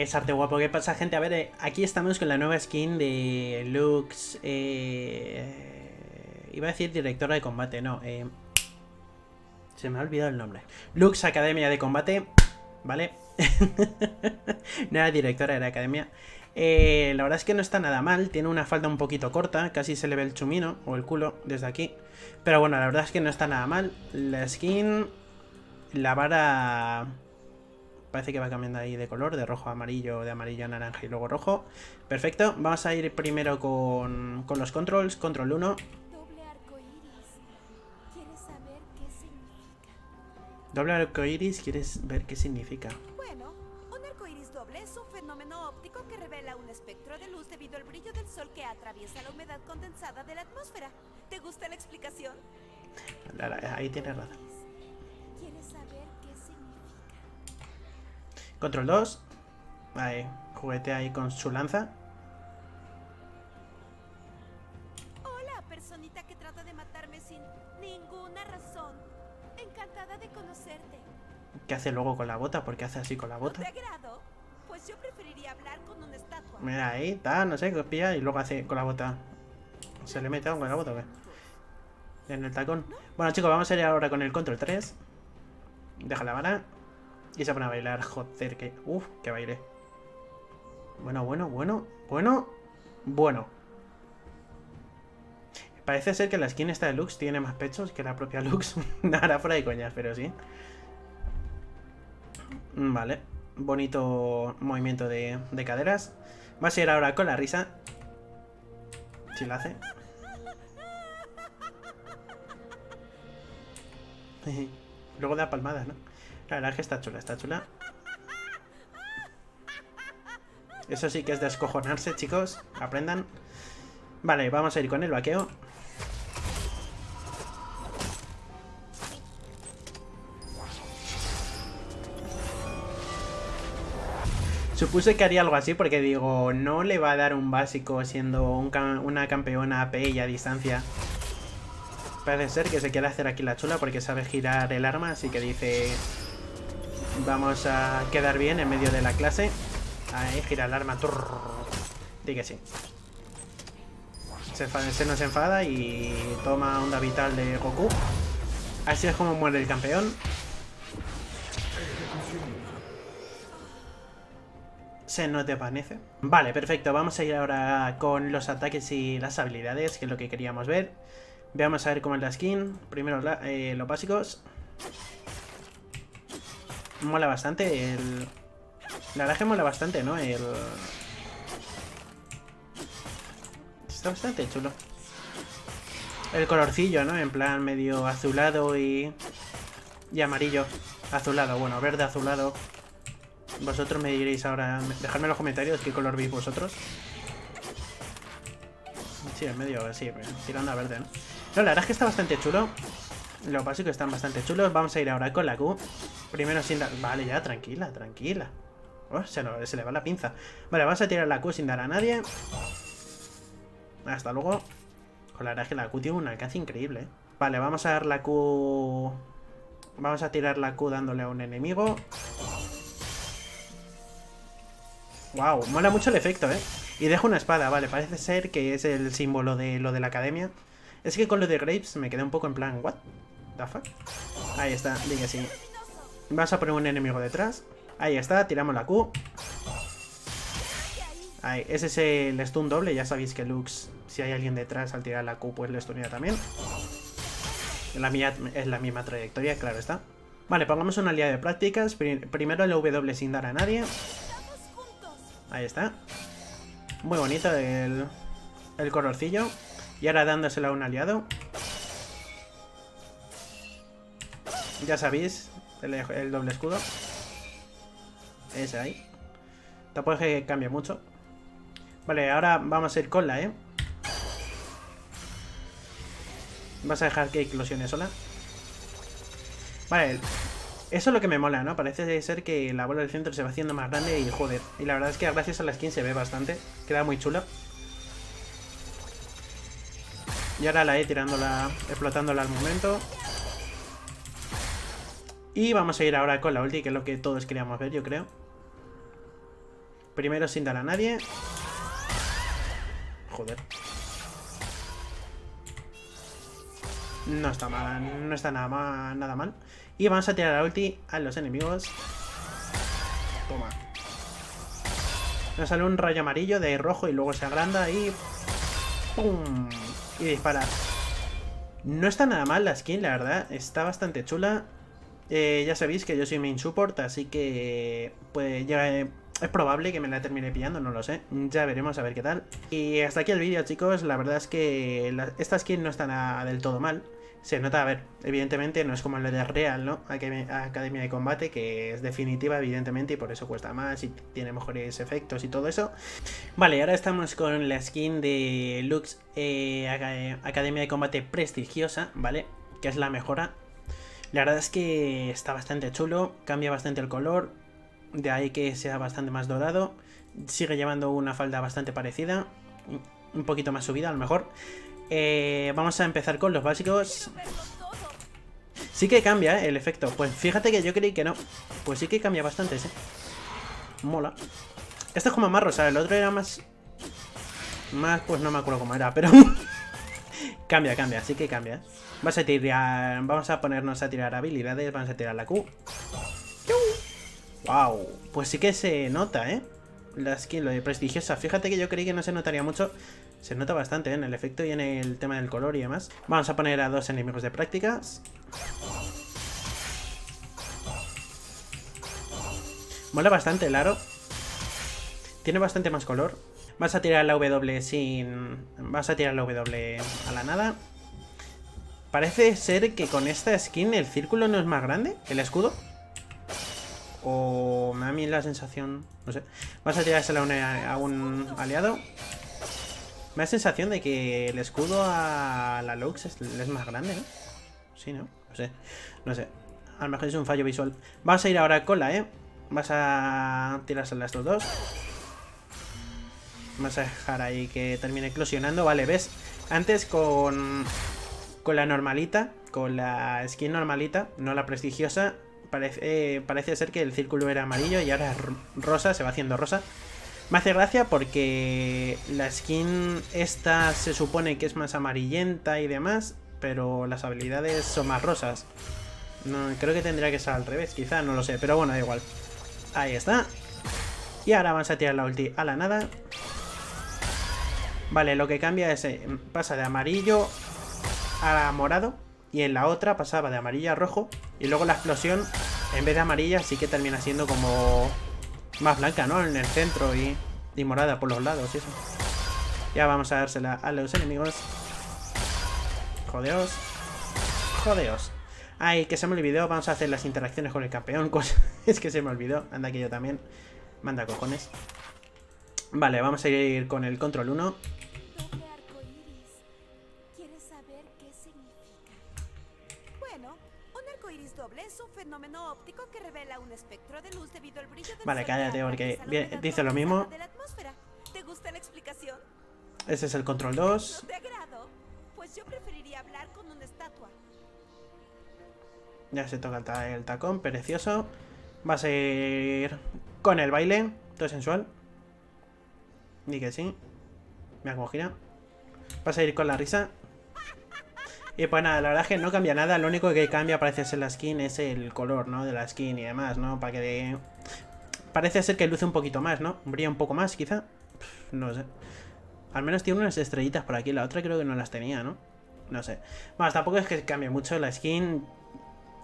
Es arte guapo. ¿Qué pasa, gente? A ver, aquí estamos con la nueva skin de Lux. Iba a decir directora de combate, no. Se me ha olvidado el nombre. Lux, Academia de Combate. ¿Vale? No era directora, era academia. La verdad es que no está nada mal. Tiene una falda un poquito corta. Casi se le ve el chumino o el culo desde aquí. Pero bueno, la verdad es que no está nada mal. La skin... La vara... Parece que va cambiando ahí de color. De rojo a amarillo, de amarillo a naranja y luego rojo. Perfecto. Vamos a ir primero con los controls. Control 1. Doble arcoiris, ¿quieres ver qué significa? Bueno, un arcoiris doble es un fenómeno óptico que revela un espectro de luz debido al brillo del sol que atraviesa la humedad condensada de la atmósfera. ¿Te gusta la explicación? Ahí tienes razón. ¿Quieres saber qué significa? Control 2. Ahí, juguete ahí con su lanza. Hola, personita que trata de matarme sin ninguna razón. Encantada de conocerte. ¿Qué hace luego con la bota? ¿Por qué hace así con la bota? ¿Te agrado? Pues yo preferiría hablar con una estatua. Mira, ahí está, no sé, copia y luego hace con la bota. ¿Se le mete algo con la bota o qué? En el tacón. Bueno, chicos, vamos a ir ahora con el control 3. Deja la vara. Y se pone a bailar, joder, que... Uf, que baile. Bueno. Parece ser que la skin esta de Lux tiene más pechos que la propia Lux. Nada, fuera de coñas, pero sí. Vale. Bonito movimiento de caderas. Va a ir ahora con la risa. Si la hace. Luego da palmadas, ¿no? La verdad es que está chula, está chula. Eso sí que es descojonarse, chicos. Aprendan. Vale, vamos a ir con el vaqueo. Supuse que haría algo así porque digo, no le va a dar un básico siendo una campeona AP y a distancia. Parece ser que se quiere hacer aquí la chula porque sabe girar el arma, así que dice, vamos a quedar bien en medio de la clase. Ahí, gira el arma. Dí que sí. Se nos enfada y toma onda vital de Goku. Así es como muere el campeón. Se nos desvanece. Vale, perfecto. Vamos a ir ahora con los ataques y las habilidades, que es lo que queríamos ver. Veamos a ver cómo es la skin. Primero los básicos. Mola bastante el... La verdad que mola bastante, ¿no? El... Está bastante chulo. El colorcillo, ¿no? En plan medio azulado y amarillo. Azulado, bueno, verde azulado. Vosotros me diréis ahora... Dejadme en los comentarios qué color veis vosotros. Sí, en medio, sí, tirando a verde, ¿no? No, la verdad es que está bastante chulo. Lo básico están bastante chulos. Vamos a ir ahora con la Q. Primero sin dar... Vale, ya, tranquila, tranquila. Oh, se le va la pinza. Vale, vamos a tirar la Q sin dar a nadie. Hasta luego. Con la verdad es que la Q tiene un alcance increíble, ¿eh? Vale, vamos a dar la Q... Vamos a tirar la Q dándole a un enemigo. Wow, mola mucho el efecto, ¿eh? Y deja una espada, vale, parece ser que es el símbolo de lo de la academia. Es que con lo de Graves me quedé un poco en plan, what the fuck. Ahí está, diga así. Vas a poner un enemigo detrás. Ahí está, tiramos la Q. Ahí, ese es el stun doble, ya sabéis que Lux, si hay alguien detrás al tirar la Q, pues le stunea también. Es la misma trayectoria, claro está. Vale, pongamos una aliada de prácticas. Primero el W sin dar a nadie. Ahí está. Muy bonito el colorcillo. Y ahora dándoselo a un aliado. Ya sabéis, el doble escudo. Ese ahí. Tampoco es que cambie mucho. Vale, ahora vamos a ir con la E. Vas a dejar que eclosione sola. Vale. Eso es lo que me mola, ¿no? Parece ser que la bola del centro se va haciendo más grande y joder. Y la verdad es que gracias a la skin se ve bastante. Queda muy chula. Y ahora la E tirándola, explotándola al momento. Y vamos a ir ahora con la ulti, que es lo que todos queríamos ver, yo creo. Primero sin dar a nadie. Joder. No está mal, no está nada mal. Y vamos a tirar la ulti a los enemigos. Toma. Nos sale un rayo amarillo de rojo y luego se agranda y... ¡pum! Y dispara. No está nada mal la skin, la verdad. Está bastante chula. Ya sabéis que yo soy main support, así que... pues ya... es probable que me la termine pillando, no lo sé. Ya veremos a ver qué tal. Y hasta aquí el vídeo, chicos. La verdad es que esta skin no está nada del todo mal. Se nota, a ver, evidentemente no es como la de Real, ¿no? Academia de Combate, que es definitiva, evidentemente, y por eso cuesta más y tiene mejores efectos y todo eso. Vale, ahora estamos con la skin de Lux, Academia de Combate Prestigiosa, ¿vale? Que es la mejora. La verdad es que está bastante chulo, cambia bastante el color. De ahí que sea bastante más dorado. Sigue llevando una falda bastante parecida. Un poquito más subida a lo mejor. Vamos a empezar con los básicos. Sí que cambia, el efecto. Pues fíjate que yo creí que no. Pues sí que cambia bastante, ¿eh? Mola. Este es como más rosa. El otro era más... pues no me acuerdo cómo era, pero... cambia, cambia. Sí que cambia. Vamos a tirar... vamos a ponernos a tirar habilidades. Vamos a tirar la Q. Wow, pues sí que se nota, ¿eh? La skin, lo de prestigiosa. Fíjate que yo creí que no se notaría mucho. Se nota bastante, ¿eh? En el efecto y en el tema del color y demás. Vamos a poner a dos enemigos de prácticas. Mola bastante el aro. Tiene bastante más color. Vas a tirar la W sin... vas a tirar la W a la nada. Parece ser que con esta skin el círculo no es más grande, el escudo. O me da a mí la sensación... no sé. Vas a tirársela a un aliado. Me da sensación de que el escudo a la Lux es más grande, ¿no? Sí, ¿no? No sé. No sé. A lo mejor es un fallo visual. Vas a ir ahora con la E. Vas a tirársela a estos dos. Vas a dejar ahí que termine eclosionando. Vale, ¿ves? Antes con la normalita, con la skin normalita, no la prestigiosa... Parece ser que el círculo era amarillo y ahora es rosa, se va haciendo rosa. Me hace gracia porque la skin esta se supone que es más amarillenta y demás, pero las habilidades son más rosas. No, creo que tendría que ser al revés, quizá, no lo sé, pero bueno, da igual. Ahí está. Y ahora vamos a tirar la ulti a la nada. Vale, lo que cambia es, pasa de amarillo a morado. Y en la otra pasaba de amarillo a rojo. Y luego la explosión, en vez de amarilla, sí que termina siendo como más blanca, ¿no? En el centro y morada por los lados, eso. Ya vamos a dársela a los enemigos. Jodeos. Jodeos. Ay, que se me olvidó. Vamos a hacer las interacciones con el campeón. Es que se me olvidó. Anda que yo también. Manda cojones. Vale, vamos a ir con el control 1. Fenómeno óptico que revela un espectro de luz debido al brillo del... Vale, cállate porque bien, dice lo mismo. ¿Te gusta la explicación? Ese es el control 2. ¿No te agrado? Pues yo preferiría hablar con una estatua. Ya se toca el tacón, precioso. Va a ser con el baile, todo sensual. Ni que sí. Me hago gira. Vas a ir con la risa. Y pues nada, la verdad es que no cambia nada. Lo único que cambia parece ser la skin es el color, ¿no? De la skin y demás, ¿no? Para que de... parece ser que luce un poquito más, ¿no? Brilla un poco más, quizá. No sé. Al menos tiene unas estrellitas por aquí. La otra creo que no las tenía, ¿no? No sé. Bueno, tampoco es que cambie mucho la skin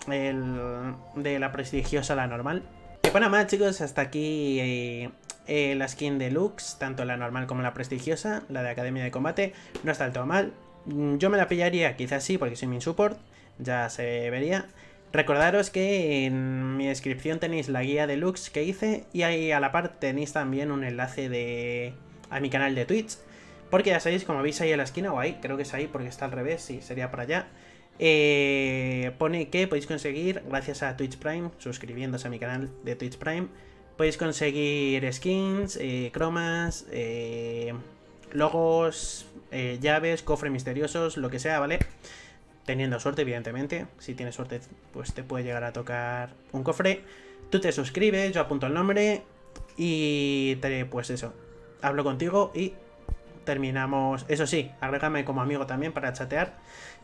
de la prestigiosa a la normal. Y pues nada más, chicos. Hasta aquí... la skin de Lux, tanto la normal como la prestigiosa, la de Academia de Combate. No está del todo mal. Yo me la pillaría, quizás sí, porque soy mi support. Ya se vería. Recordaros que en mi descripción tenéis la guía de Lux que hice. Y ahí a la par tenéis también un enlace a mi canal de Twitch. Porque ya sabéis, como veis ahí en la esquina, o ahí, creo que es ahí porque está al revés, sí, sería para allá. Pone que podéis conseguir, gracias a Twitch Prime, suscribiéndose a mi canal de Twitch Prime, podéis conseguir skins, cromas, logos, llaves, cofres misteriosos, lo que sea, ¿vale? Teniendo suerte, evidentemente. Si tienes suerte, pues te puede llegar a tocar un cofre. Tú te suscribes, yo apunto el nombre Y pues eso, hablo contigo y terminamos. Eso sí, agrégame como amigo también para chatear.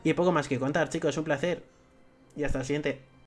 Y poco más que contar, chicos, un placer. Y hasta el siguiente.